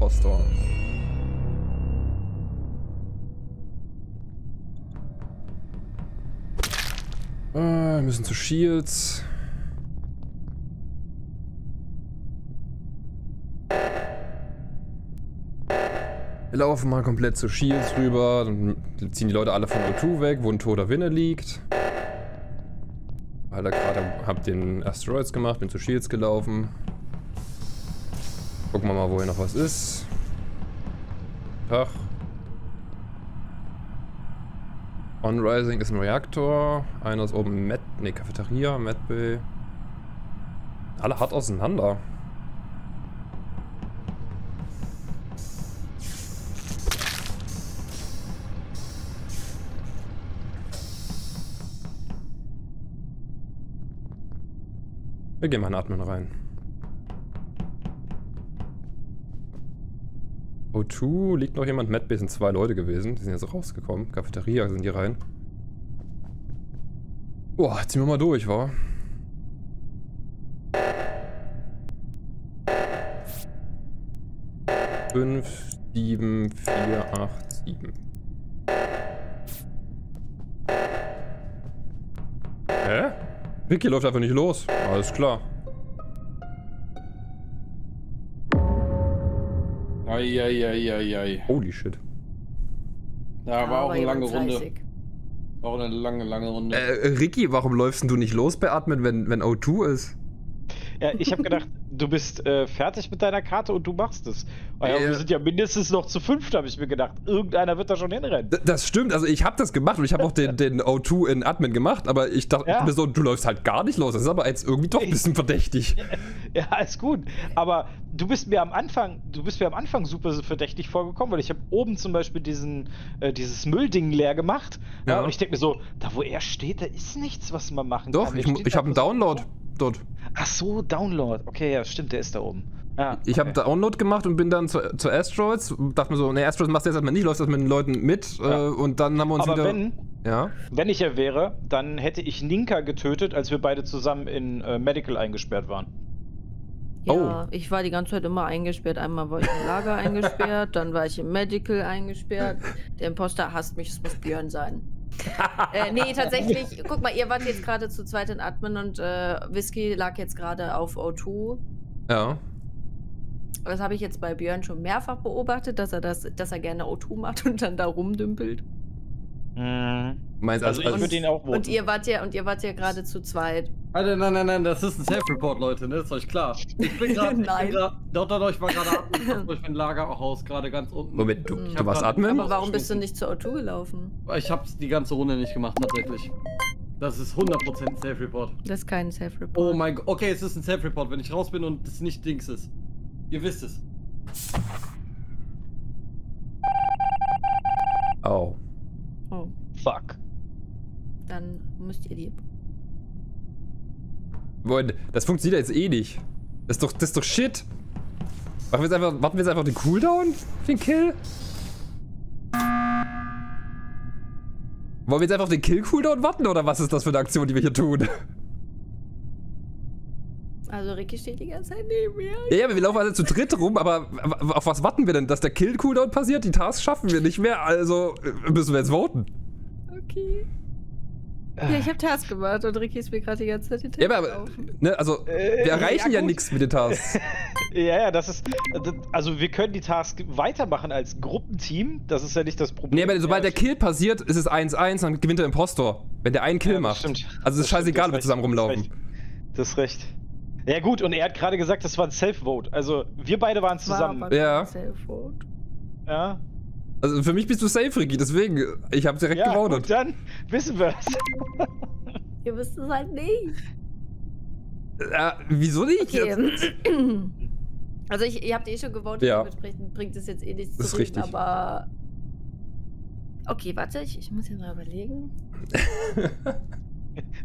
Impostor. Wir müssen zu Shields. Wir laufen mal komplett zu Shields rüber, dann ziehen die Leute alle von O2 weg, wo ein toter Winne liegt. Weil da gerade hab den Asteroids gemacht, bin zu Shields gelaufen. Gucken wir mal, wo hier noch was ist. Tag. On Rising ist ein Reaktor. Einer ist oben Med. Ne, Cafeteria, Medbay. Alle hart auseinander. Wir gehen mal in Admin rein. O2, liegt noch jemand? Medbay sind 2 Leute gewesen. Die sind jetzt rausgekommen. Cafeteria sind die rein. Boah, ziehen wir mal durch, wa? Fünf, 7, 4, 8, 7. Hä? Ricky läuft einfach nicht los. Alles klar. Eieieiei. Holy shit. Ja, war auch eine lange Runde. Auch eine lange Runde. Ricky, warum läufst denn du nicht los bei Admin, wenn O2 ist? Ja, ich hab gedacht, du bist fertig mit deiner Karte und du machst es. Weil wir sind ja mindestens noch zu 5, habe ich mir gedacht. Irgendeiner wird da schon hinrennen. Das stimmt, also ich habe das gemacht und ich habe auch den O2 in Admin gemacht, aber ich dachte mir so, du läufst halt gar nicht los. Das ist aber jetzt irgendwie doch ein bisschen verdächtig. Ja, ist gut. Aber du bist mir am Anfang super verdächtig vorgekommen, weil ich habe oben zum Beispiel dieses Müllding leer gemacht. Ja. Und ich denke mir so, da wo er steht, da ist nichts, was man machen kann. Doch, ich habe einen Download. Dort. Ach so, Download. Okay, ja, stimmt, der ist da oben. Ah, okay. Ich habe Download gemacht und bin dann zu Asteroids. Dachte mir so, ne, Asteroids machst du jetzt erstmal nicht, läufst das mit den Leuten mit. Ja. Und dann haben wir uns aber wieder... Wenn ich er wäre, dann hätte ich Ninka getötet, als wir beide zusammen in Medical eingesperrt waren. Ja, ich war die ganze Zeit immer eingesperrt. Einmal war ich im Lager eingesperrt, dann war ich im Medical eingesperrt. Der Imposter hasst mich, es muss Björn sein. Nee, tatsächlich, guck mal, ihr wart jetzt gerade zu zweit in Admin und Whisky lag jetzt gerade auf O2. Ja. Das habe ich jetzt bei Björn schon mehrfach beobachtet, dass er gerne O2 macht und dann da rumdümpelt. Meinst also ich würde ihn auch wohnen. Und ihr wart ja gerade zu zweit. Nein, das ist ein Self-Report, Leute, ne? Ist euch klar. Ich bin gerade ich war gerade Admin, ich bin Lagerhaus gerade ganz unten. Moment, du warst Admin? Aber warum bist du nicht zur O2 gelaufen? Ich hab's die ganze Runde nicht gemacht, tatsächlich. Das ist 100% ein Self-Report. Das ist kein Self-Report. Oh mein Gott, okay, es ist ein Self-Report, wenn ich raus bin und es nicht Dings ist. Ihr wisst es. Oh. Fuck. Dann müsst ihr die... Leute, das funktioniert jetzt eh nicht. Das ist doch Shit. Warten wir jetzt einfach den Cooldown? Den Kill? Wollen wir jetzt einfach auf den Kill-Cooldown warten? Oder was ist das für eine Aktion, die wir hier tun? Also Ricky steht die ganze Zeit neben mir. Ja, wir laufen alle zu dritt rum, aber auf was warten wir denn? Dass der Kill-Cooldown passiert? Die Tasks schaffen wir nicht mehr, also müssen wir jetzt voten. Okay. Ja, ich habe Tasks gemacht und Ricky ist mir gerade die ganze Zeit hinterher. Ja, aber, ne, also, wir erreichen ja nichts mit den Tasks. Ja, das ist, also wir können die Tasks weitermachen als Gruppenteam, das ist ja nicht das Problem. Nee, aber sobald der Kill passiert, ist es 1-1, dann gewinnt der Impostor, wenn der einen Kill macht. Stimmt. Also es ist scheißegal, ob wir zusammen rumlaufen. Das ist recht. Ja gut, und er hat gerade gesagt, das war ein Self-Vote, also wir beide waren zusammen. Ja. Ja. Also für mich bist du safe, Ricky, deswegen, ich hab's direkt gewotet. Ja, dann wissen wir's. Ihr wisst es halt nicht. Wieso nicht? Okay. Also ihr habt eh schon gewotet, dementsprechend bringt es jetzt eh nichts zu reden, aber... Okay, warte, ich muss ja mal überlegen.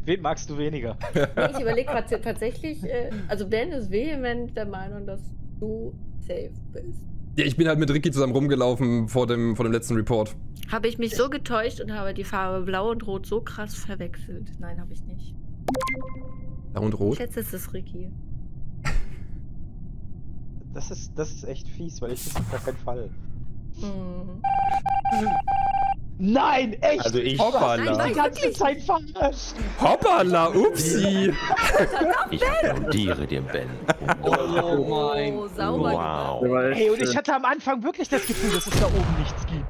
Wen magst du weniger? Nee, ich überlege gerade tatsächlich, also Ben ist vehement der Meinung, dass du safe bist. Ja, ich bin halt mit Ricky zusammen rumgelaufen vor dem letzten Report. Habe ich mich so getäuscht und habe die Farbe Blau und Rot so krass verwechselt. Nein, habe ich nicht. Blau und Rot? Jetzt ist es Ricky. Das ist echt fies, weil ich das auf gar keinen Fall. Mhm. Nein, echt! Also ich war die ganze Zeit verarscht! Hoppala, upsi! Ich applaudiere dir, Ben. Oh mein Gott. Wow. Hey, und ich hatte am Anfang wirklich das Gefühl, dass es da oben nichts gibt.